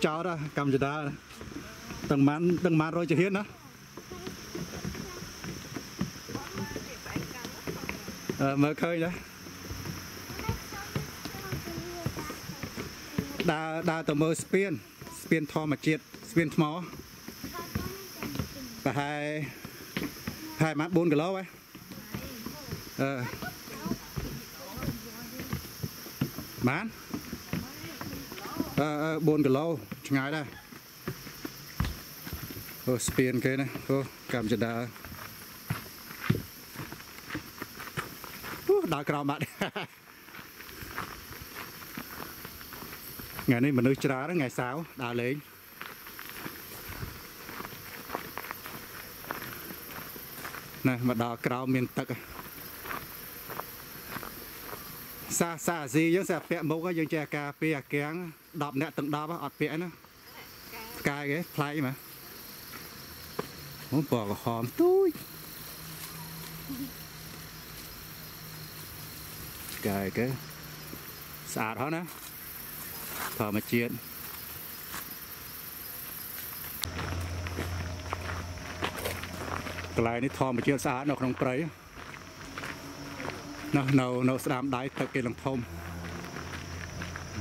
cho cháu đó cầm đá từng màn rồi cho hiến đó mở khơi đó đa tờ mơ spin thò mà chết spin thò và hai mát 4 cái lô ấy bán 4 cái lô chẳng ai đây spin kia này cảm giác đã đá cào bạn ngày nay mình nuôi trà đó ngày sáu đào lên này mà đào cào miền tây xa xa gì chứ xa pẹ mâu cái dân chè cà pia kéng đọp nẹt từng đọp á ọt pẹ nữa cài cái play mà muốn bỏ hòm túi cài cái sạt đó nè thở mà chuyện cái này nó thò mà chuyện sạt nó không phải nó làm đáy thật cái lòng thông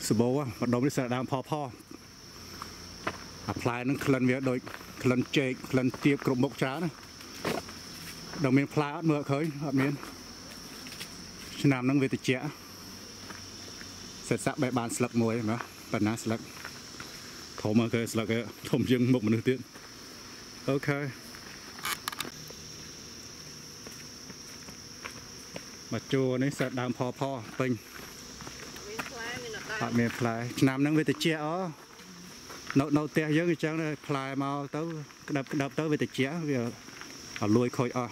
sờ bố á đống sờ đang pho apply nó khẩn việc đôi khẩn chế khẩn tiệp cột mộc trá đó đồng miền Pla ớt mưa khơi ớt miền Nam đang về từ trẻ sệt sạ bẹ bàn sập muối mà bàn ná sập thổ mưa khơi sập cái thổm dương một mình được ok mà chùa này sệt đam pho ping ớt miền Pla Nam đang về từ trẻ ó nấu tè giống như trắng này Pla mau tới đập tới về từ trẻ giờ lôi khơi à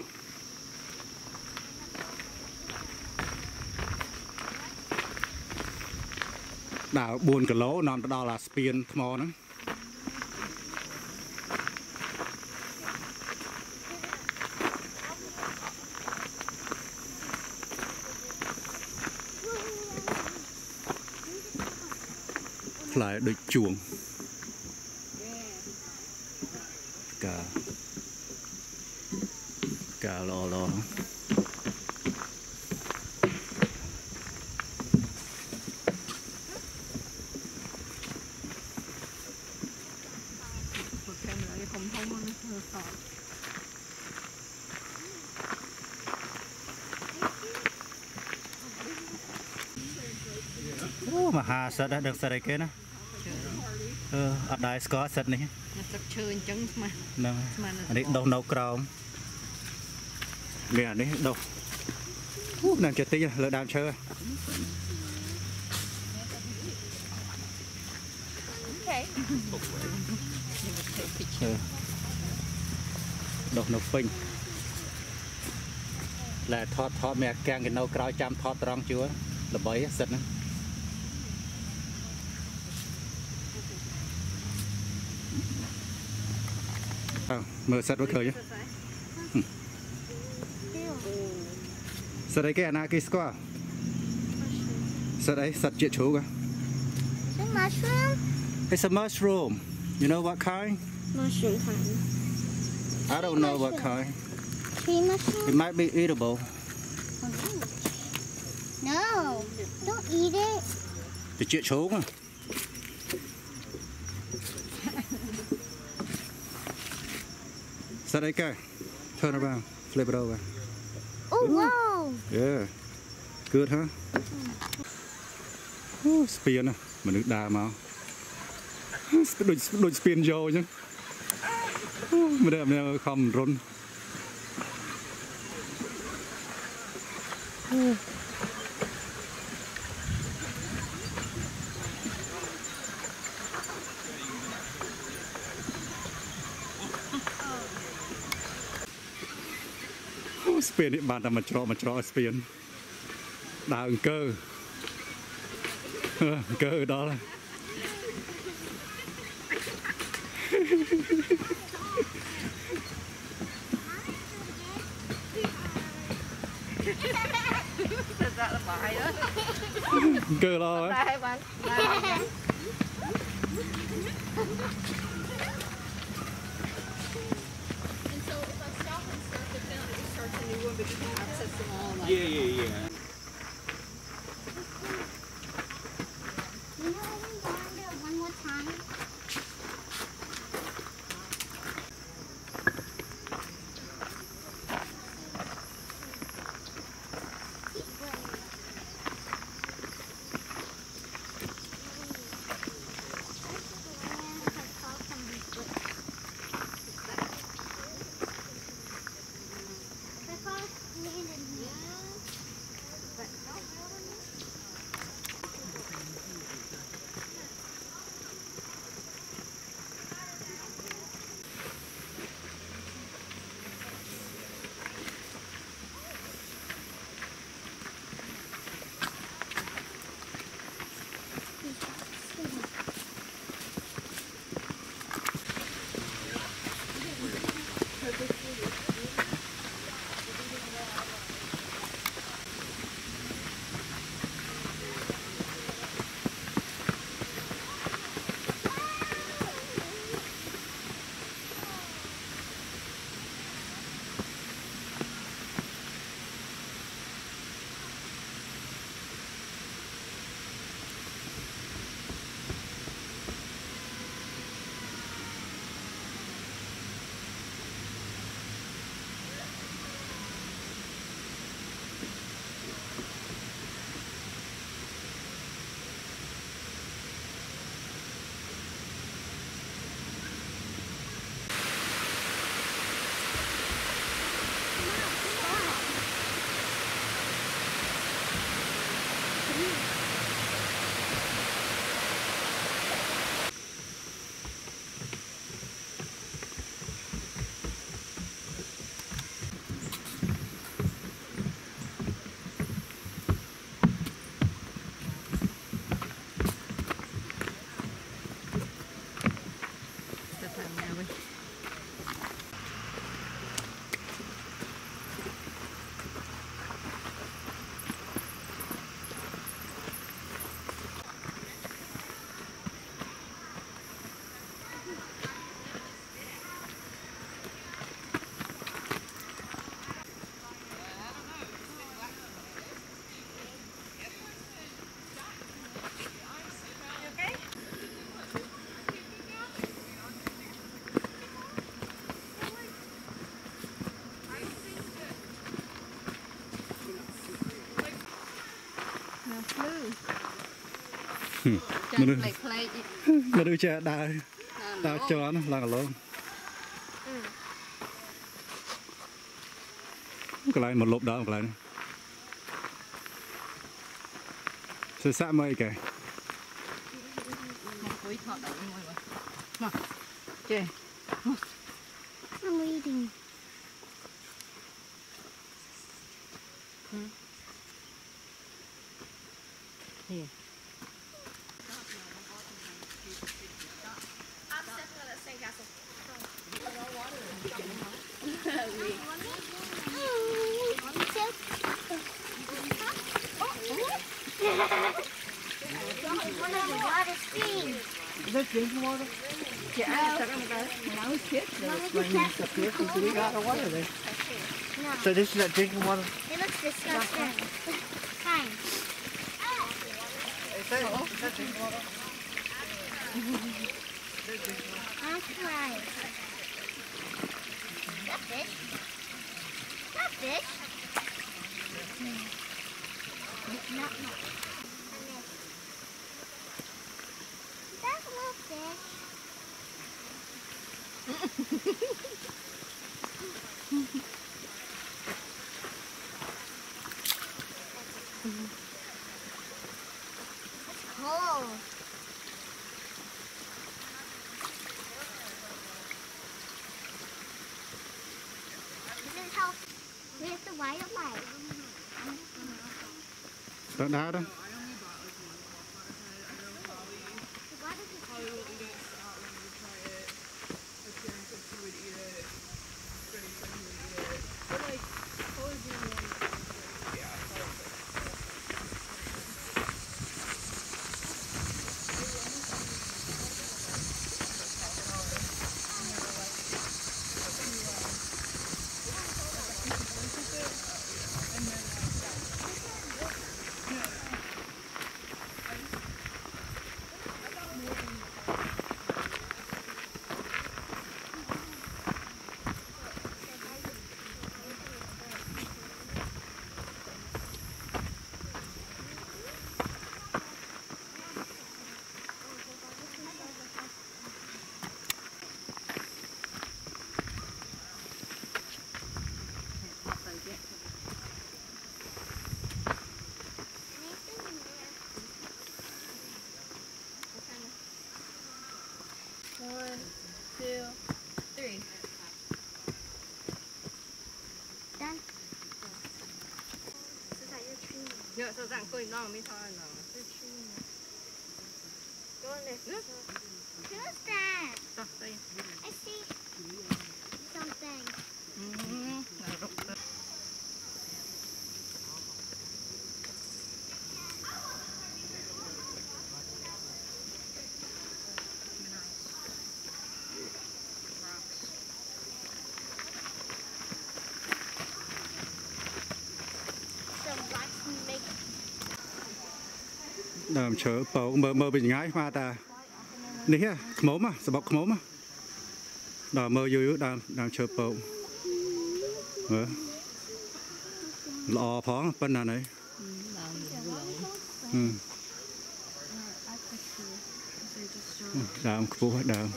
đào buồn cái lỗ nằm đó là spin mò nữa lại được chuồng cả cà lò mà hà sệt đã được sệt đấy kia nè ở đây có sệt này đấy đông nấu cào nè đấy đâu làm chật tí lỡ đam chơi độc nộp phình là thọt mẹ càng cái nâu cào chăm thọt rong chúa là bấy sệt nữa mở sệt với khởi chứ sợi đấy cái này cái sợi đấy sợi chĩa chú cơ. Mushroom. It's a mushroom. You know what kind? Mushroom kind. I don't know what kind. Tree mushroom. It might be eatable. No, don't eat it. Thì chĩa chú cơ. Sợi đấy cái. Turn around, flip it over. Oh wow. Yeah, good huh? Spin à, mà nước đà mà đôi spin vô chứ. Mà đẹp này không run. ស្ពាននេះបានតែមកច្រកស្ពានដើរអង្គើដល់អង្គើដល់ហើយបានYeah, yeah, yeah. You know, we go down there one more time. Mà đôi chờ đào cho nó là lớn cái này một lốp đó cái này sẽ sạm mây kìa Here. Is that drinking water? Yeah, when I was kids, there was rain and stuff here because we got the water there. No. So this is that drinking water? It looks disgusting. Fine. That's Oh. This is how we have to watch Don't know how to? So that going on, we thought, no, who's that? Something. I see something. I'm sure mơ bình ngay mà ta nia khmom à sọp khmom à đờ mơ yếu đang chớ bậu lọ phóng bên nào này đàm khô đàm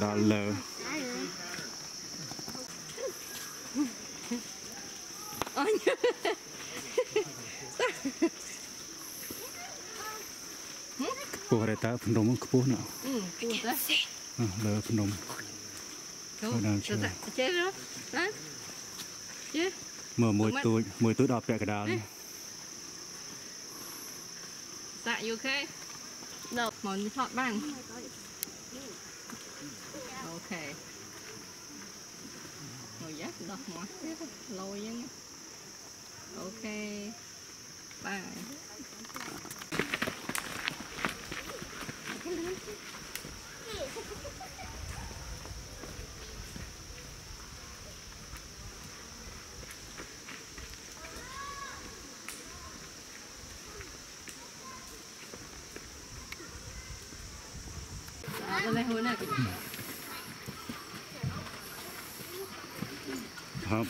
đờ lờ Pureta Pundom Kupuna. Love Nom. Mùi tụt up back down. Is that you okay? No, Monty Top Bang. Okay. Oh, yes, not more. Lowing. Okay. Bye.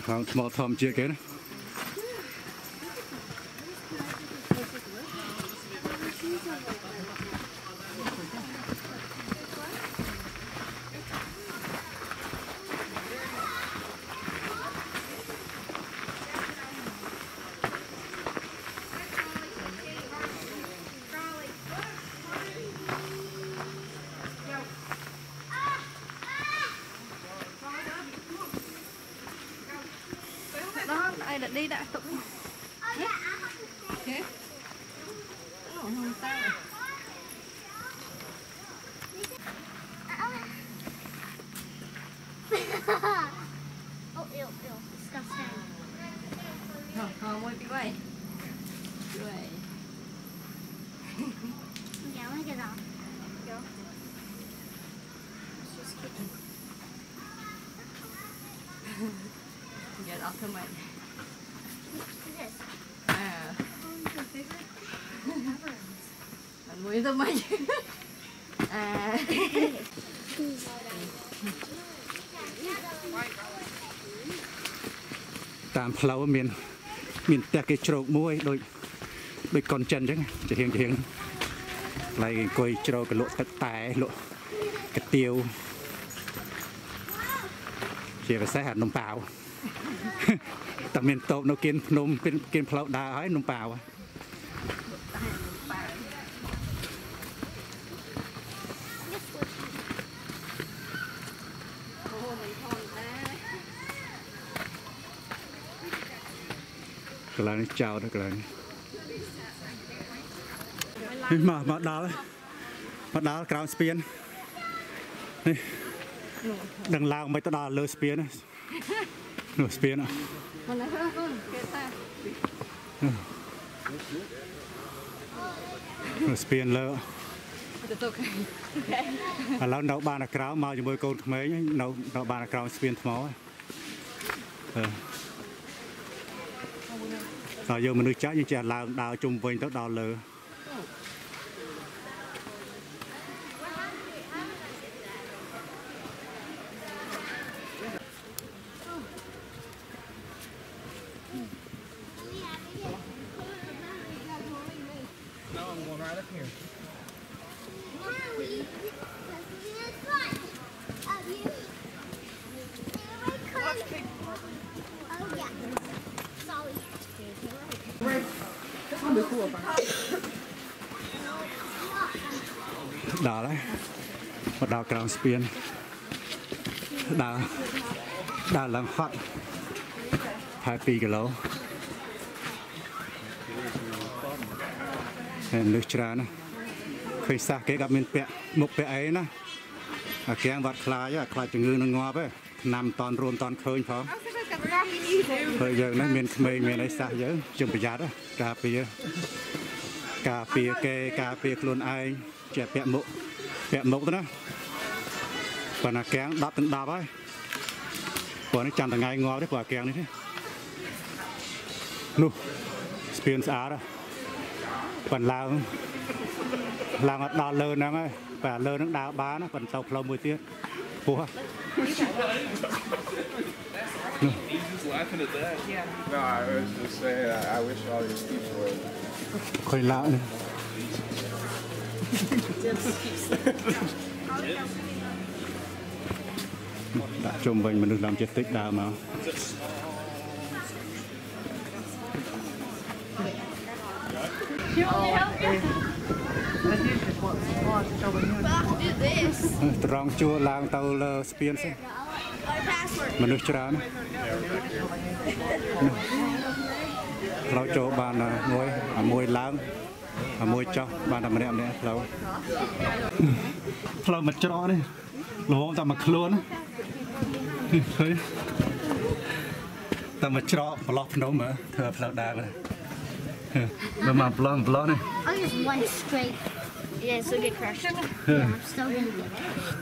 How small Tom chicken? Đi đã tụi thế không ta oh ew disgusting không muốn đi vậy vậy kéo hay cái đó kéo get off of my Muối tôm mày à tạm phao miền tây cái trộn muối đôi con chân chứ chỉ hiền lại coi trộn cái lỗ tẻ lỗ cái tiêu chỉ phải xé hạt nông bào tạm miền tôm nó kiên nôm kiên phao đá ấy nông bào này chào được rồi. Mà đá ground spin. Đằng lao mấy tao đá lơ spin. Lơ spin. Lơ spin lơ. Lão nấu ba là ground mà chúng con mấy nấu ba là ground spin máu. Rồi giờ mình nuôi chó như chè lao đào chung với tao đào lơ. Đào đấy, một đào crown spin, đào làm phát, hai pì cái lỗ, nước trà nè, khơi xa cái gặp mình bẹ, một bẹ ấy nè, cái ăn vặt khai á, khai từ ngư nó ngó với, nằm toàn rôn toàn khơi phở, thời giờ nó mình ấy xa dữ, chừng bây giờ đó, cà phê kê, cà phê luôn ai. Chè bẹm mộ đó, còn là kén đắp từng đắp ấy, còn nó chăn từng ngày ngó đấy quả kén đấy, nu, spin á đó, còn làm mặt đào lơ nè mấy, và lơ nó đào bá nó còn tàu lâu mười tiếng, phù hợp. Khơi lạ này. Đã trông vành mà được làm chất tích đào mà trong chua làng tàu là spin mà được trán nó chỗ bàn ngồi láng môi cho bạn làm đẹp đấy lâu mặt cho đấy lố tao mặc luôn thấy tao mặc cho lọc đâu mà thợ lọc đá này nó mà blonde này yeah, so get crushed. Yeah, I'm still gonna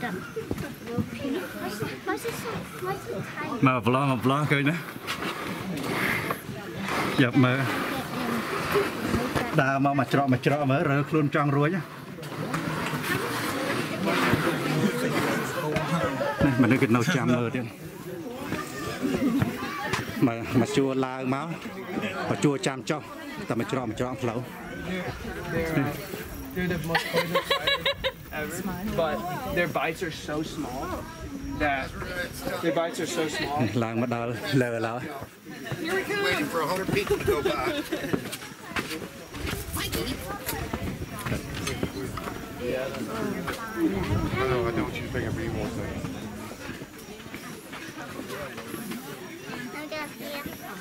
get stumped. Mà blonde coi nè dập mà đào mà trọ mới rồi luôn trăng ruồi nhá. Mình được nấu chả mờ đi. Mà chua la máu, mà chua chạm cho, ta mà trọ lâu. They're the most poisonous spiders ever, but their bites are so small that their bites are so small. Lang mà đào lờ lờ. Waiting for 100 people to go by. Yeah, I know what you think of evil things.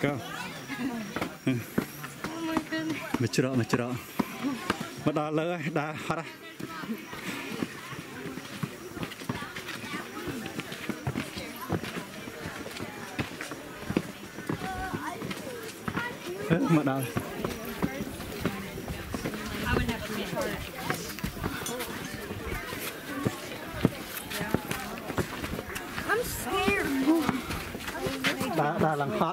Go. Mệt chưa? Mà đá lơ, đá hả? Mà đá. Đá làng phát.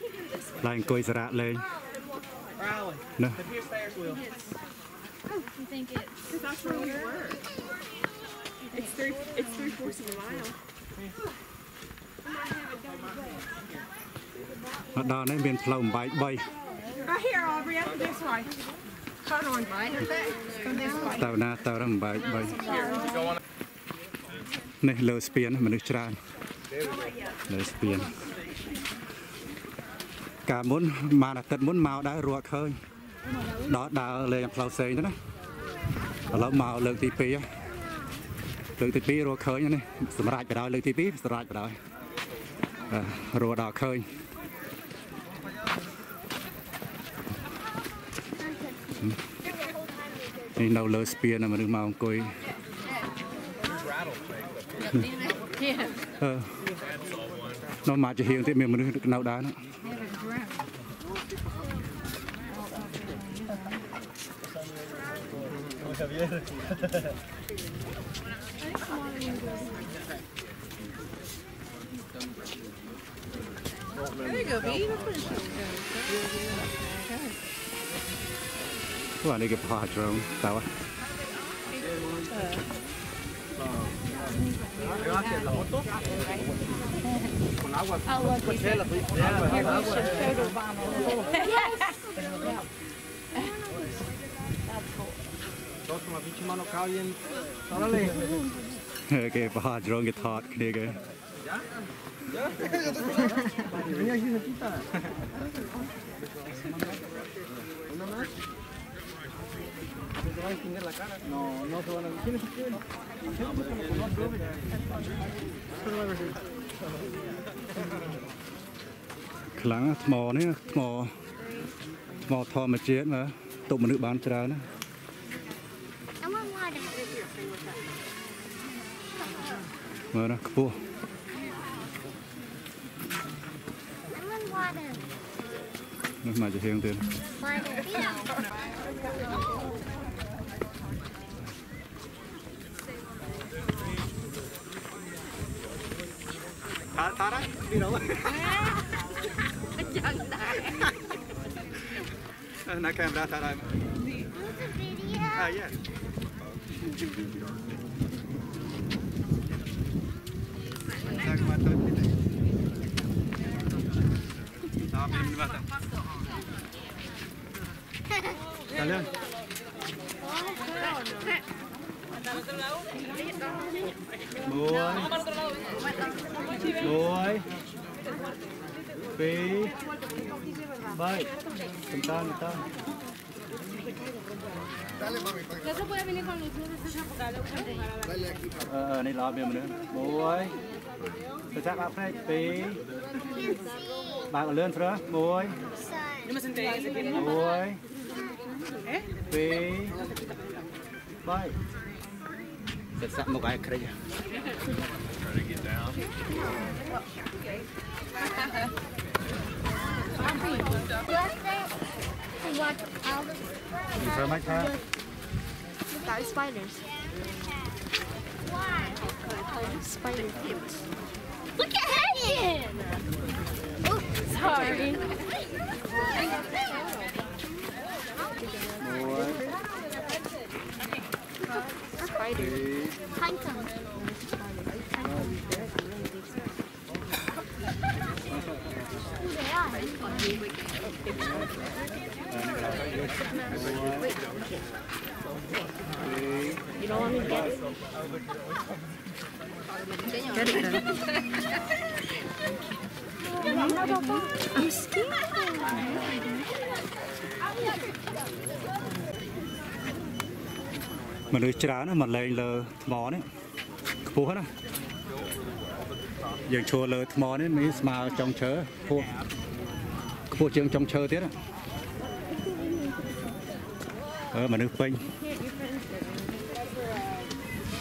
là anh cười sạ lên nè Not down there being flown by. Right here, Aubrey, up this way. Hold on, bite. Come this way. Tao na, tao ram bite, bite. Neh, low spin, manusran. Low spin. Cả muốn mà là tận muốn màu đã ruột hơi. Đó đào lên flow sấy nữa đó. Lớp màu lượng tí pí, lượng tí pí ruột hơi này. Sầm rải vào đó, lượng tí pí sầm rải vào đó. Ruột đào hơi. Đây đầu lơ spear này mà được màu cối. Nó mà chỉ hiện thì mình mới được nấu đá nữa. Well, they get part drone, that one. Okay, part drone get hot, nigga. No, no se van a decir. Clang, small, small, small, Tom, a jet, Tom, a new band. Tara, you know. I can't that time. Ah, yeah. Rồi Pí Vậy Chúng ta Ở đây lo mình nữa Mùi Tôi chắc bác này Pí Bác ở lươn rồi Mùi Mùi Pí Vậy That's not my guy. Try to get down. Spiders. Spider kids. Look at Hayden! Oh, sorry. Spider. You don't want me to get it? Get it then. I'm scared. Mình đi trá nó, mình lên lờ mỏ đấy. Phù hết á. Dường chùa lờ mỏ đấy, mình mà trong chớ. Phù. Phù trường trong chớ tiết á. Mà nước phênh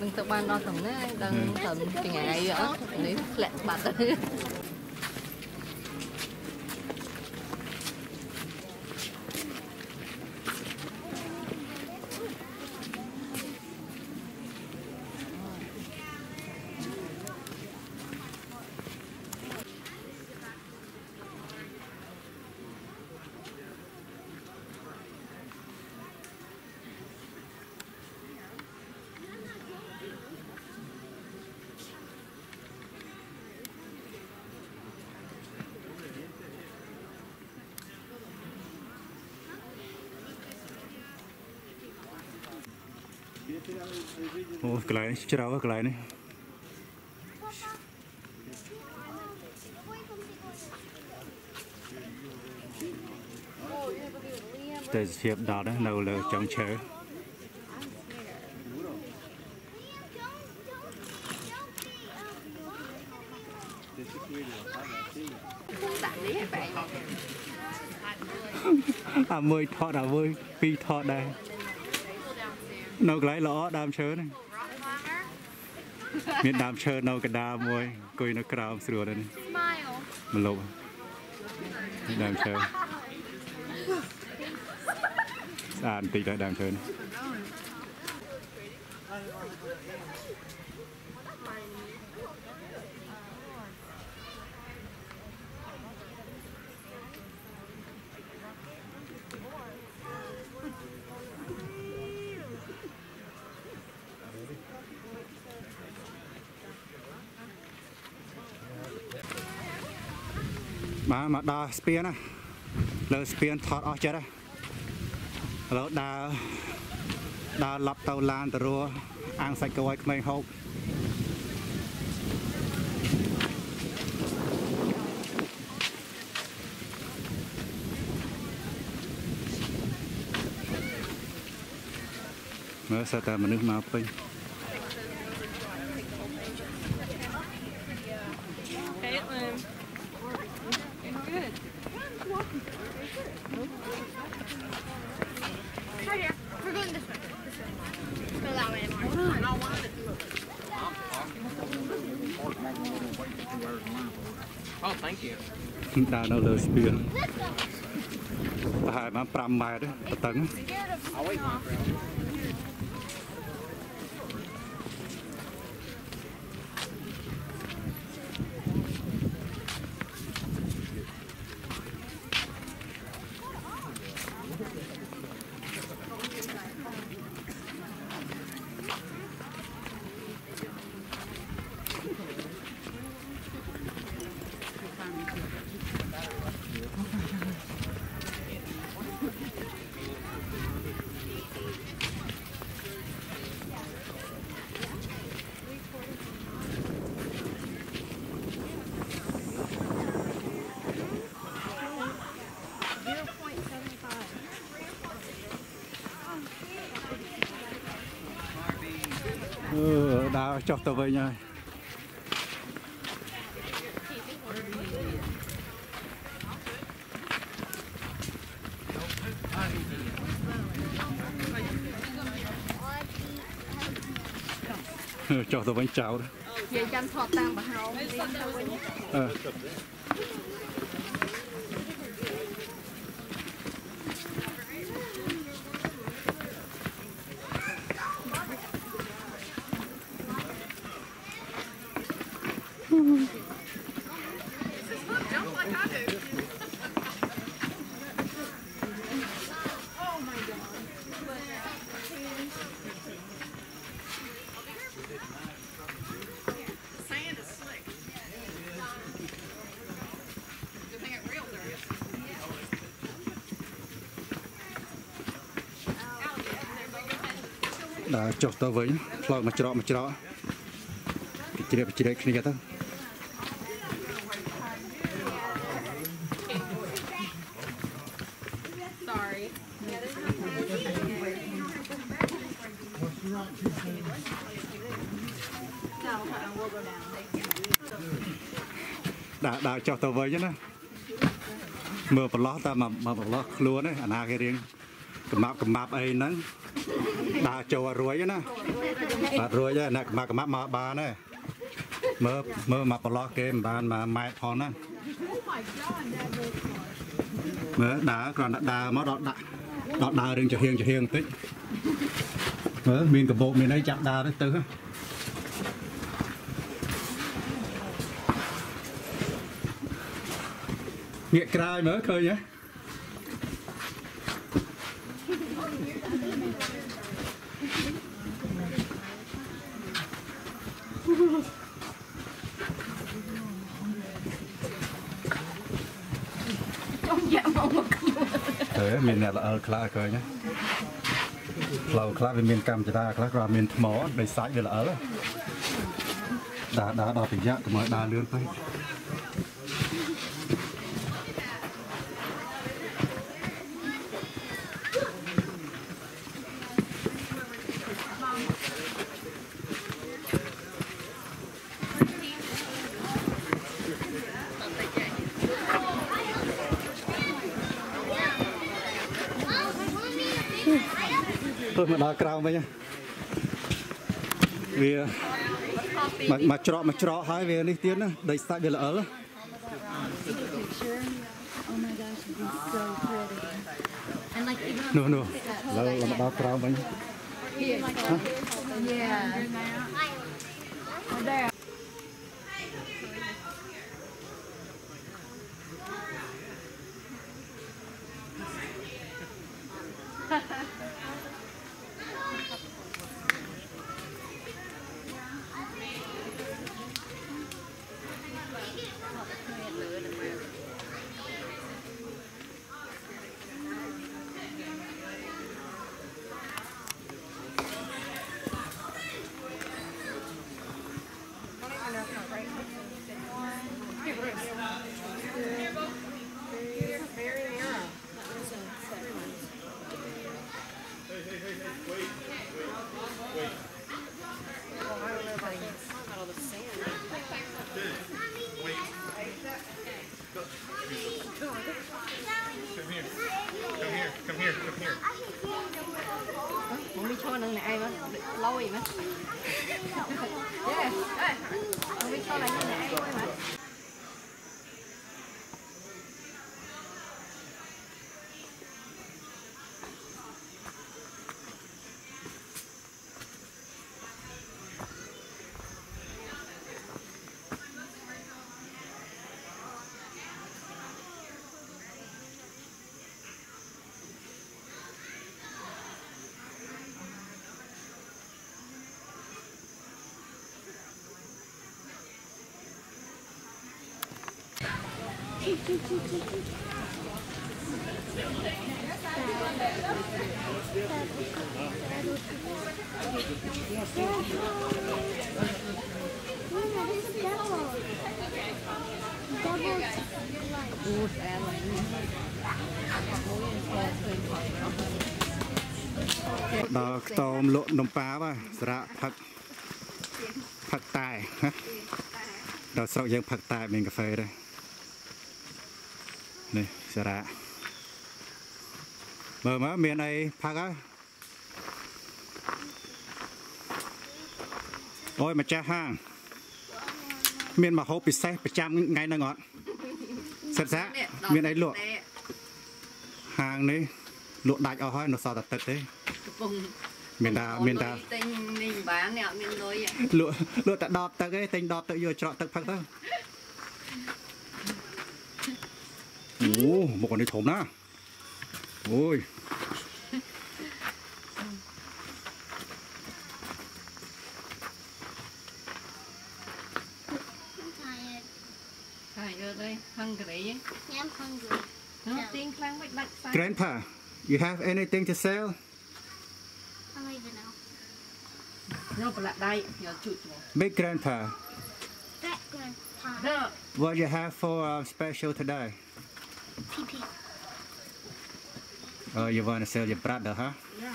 đừng tự ban đo thằng đấy đừng thằng cái ngày ấy nữa, lấy lẹn bạt đấy. Oh, kleine, Chicharawa, kleine. There's a lot of no junk chair. I'm going to go down. No, like lot damn shirt. Mid damn shirt, no, good damn boy. Going to crowd through it. Smile. Below. Damn shirt. And take that damn shirt. Mà đo spear nè, lời spear thọt ở chết á, rồi đào lập tàu lan từ rùa, ăn sạch cái mày hộp. Mới sao ta mà nước màu pin. Oh, thank you. Down a little spear. I'm a pram by the tongue. Đã chọc tao với nhau. Chọc tao với cháu đó. Vậy chăm thọt tang bà hào. Chọc tao với lọt mà chọt chỉ đẹp kia ta đã chọc tao với chứ nè mưa bật lót ta mà bật lót luôn đấy anh à cái riêng cầm map ấy nắng đã châu rối chứ nè đã rối chứ nè cầm map mà ba này mưa mà bật lót game bàn mà mai thon nè mưa đã còn đã mất đọt đà riêng cho hiền tích mưa miền cẩm bộ miền đây chạm đà đấy tứ Nghĩa crai mới khơi nhé. Thế mình là ở khá khơi nhé. Lầu khá về miền Cam thì ta khá ra miền Mỏ đầy sải về là ở đó. Đã phải giác mọi đa lươn phải. Tôi mà đá cào vậy nhá, vì mà trọ hai về đi tiếng đó, đầy sạch về là ở đó. No, là mà đá cào vậy nhá. Tôm lộn nấm pá ba, rạ phật tài ha, đào sâu giang phật tài mình cà phê đây. Này, xả ra mở má miền này phá á. Ôi mà cha hàng miền mà hộp bị xe bị chăm ngay nó ngọt sạch sẽ miền này luộc hàng này luộc đại ao hói nó sao tật đấy miền ta luộc tại đọt tới cái tên đọt tới vừa chọn tới phật tới. Ồ, một con đi thổm đó. Ôi. I'm hungry. Nothing clang with black side. Grandpa, you have anything to sell? I don't even know. No, but that day, you're too small. Big grandpa. That grandpa. No. What you have for our special today? PP. Oh, you want to sell your brother, huh? Yeah.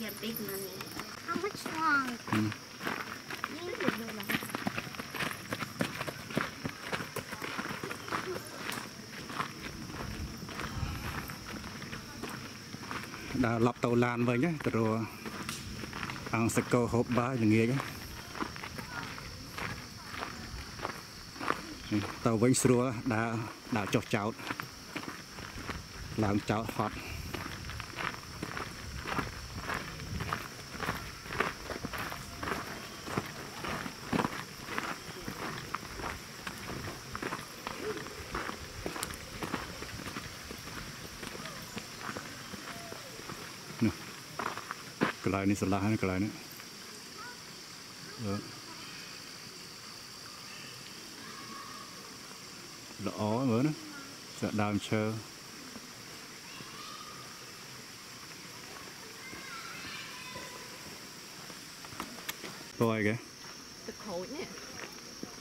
Yeah, big money. How much long? Đã lọc tàu lan với nhé, rồi ăn sạch câu hộp ba là nghe chứ. Tàu vĩnh xua đã chọc cháu. Làm cháo hot. Nè, cái này sẽ là hai cái này. Đó mới nữa, sẽ đam chơi. Rồi kìa.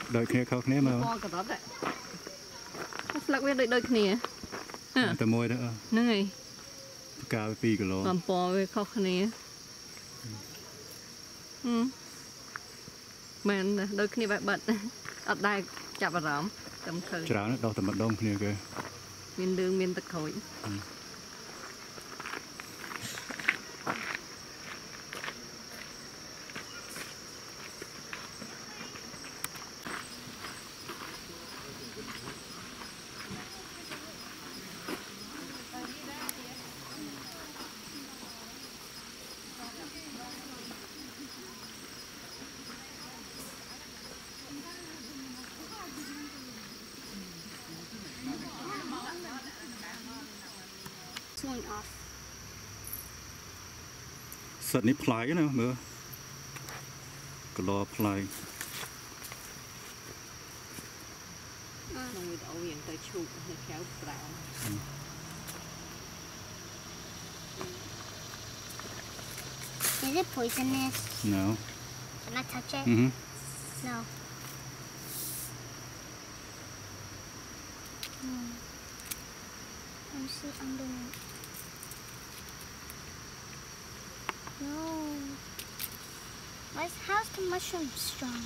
Đôi kia khóc nếm mà. Lắc với đôi kia. Tại môi đó. Nó ngay. Cá với pì của lô. Làm bò với khóc nếm. Mình đôi kia bạch bật. Ở đây chạp vào rõm. Tầm khởi. Chả nó đọc tầm bật đông kia kìa. Mình đường mình tật khối. Sật ní phlai nữa mưa, cái lò phlai. Nông đậu hiện tại chụp là kéo phlai. Is it poisonous? No. Can I touch it? Mm-hmm. No. Let me see underneath. No. How's the mushroom strong?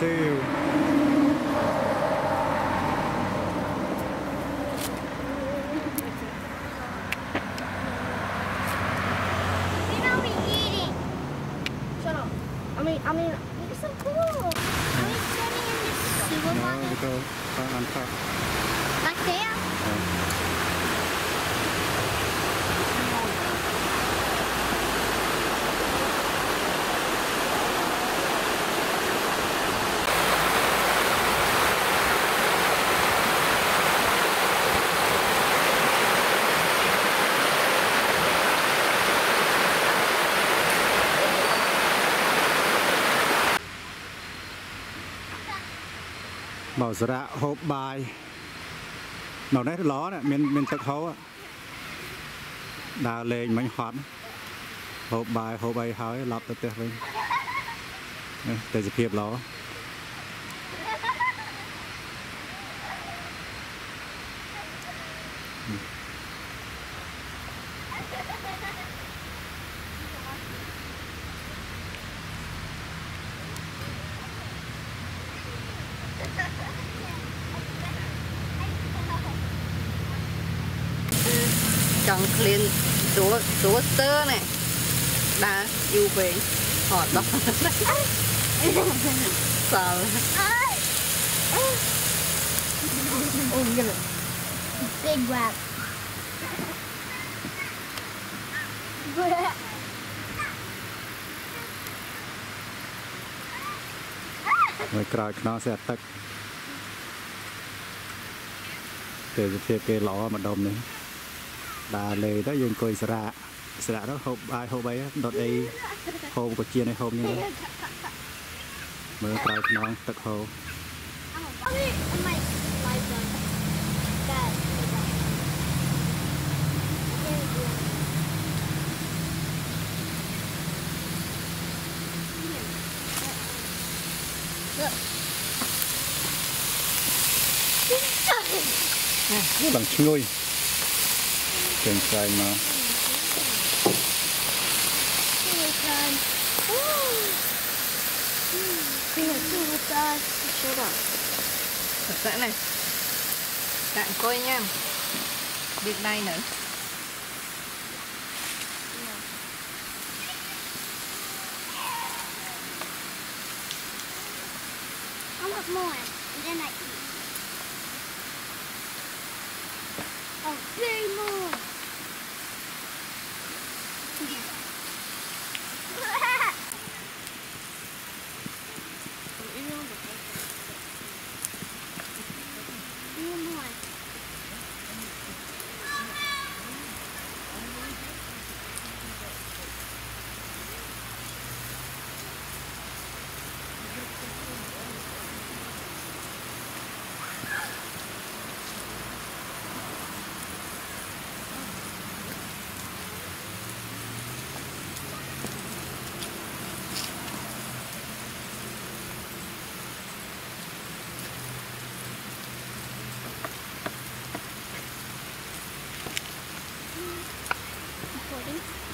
See you. You're not eating. Shut up. I mean, look at some cool. Are we sitting in this supermarket? No, we go on top. Back there? Bảo ra hộp bài màu nét ló này mình chắc hấu đà lên mình hoán hộp bài hỏi lọt tới tiệc mình để dịp hiệp ló chẳng lên số tơ này đã yêu về họ đó sao big wrap Rồi cài nó sẽ tắt. Từ phía kia ló mà đồng này. Đà lề đó dùng cười sạ. Sạ đó hộp ai hộp ấy đột ấy hộp của chia này hộp như thế. Mới cài nó tắt hộp. Nó bằng chui trên tay mà sẽ này tạm coi nha việc này nữa không được mua à đây này. Oh, play more. Thank you.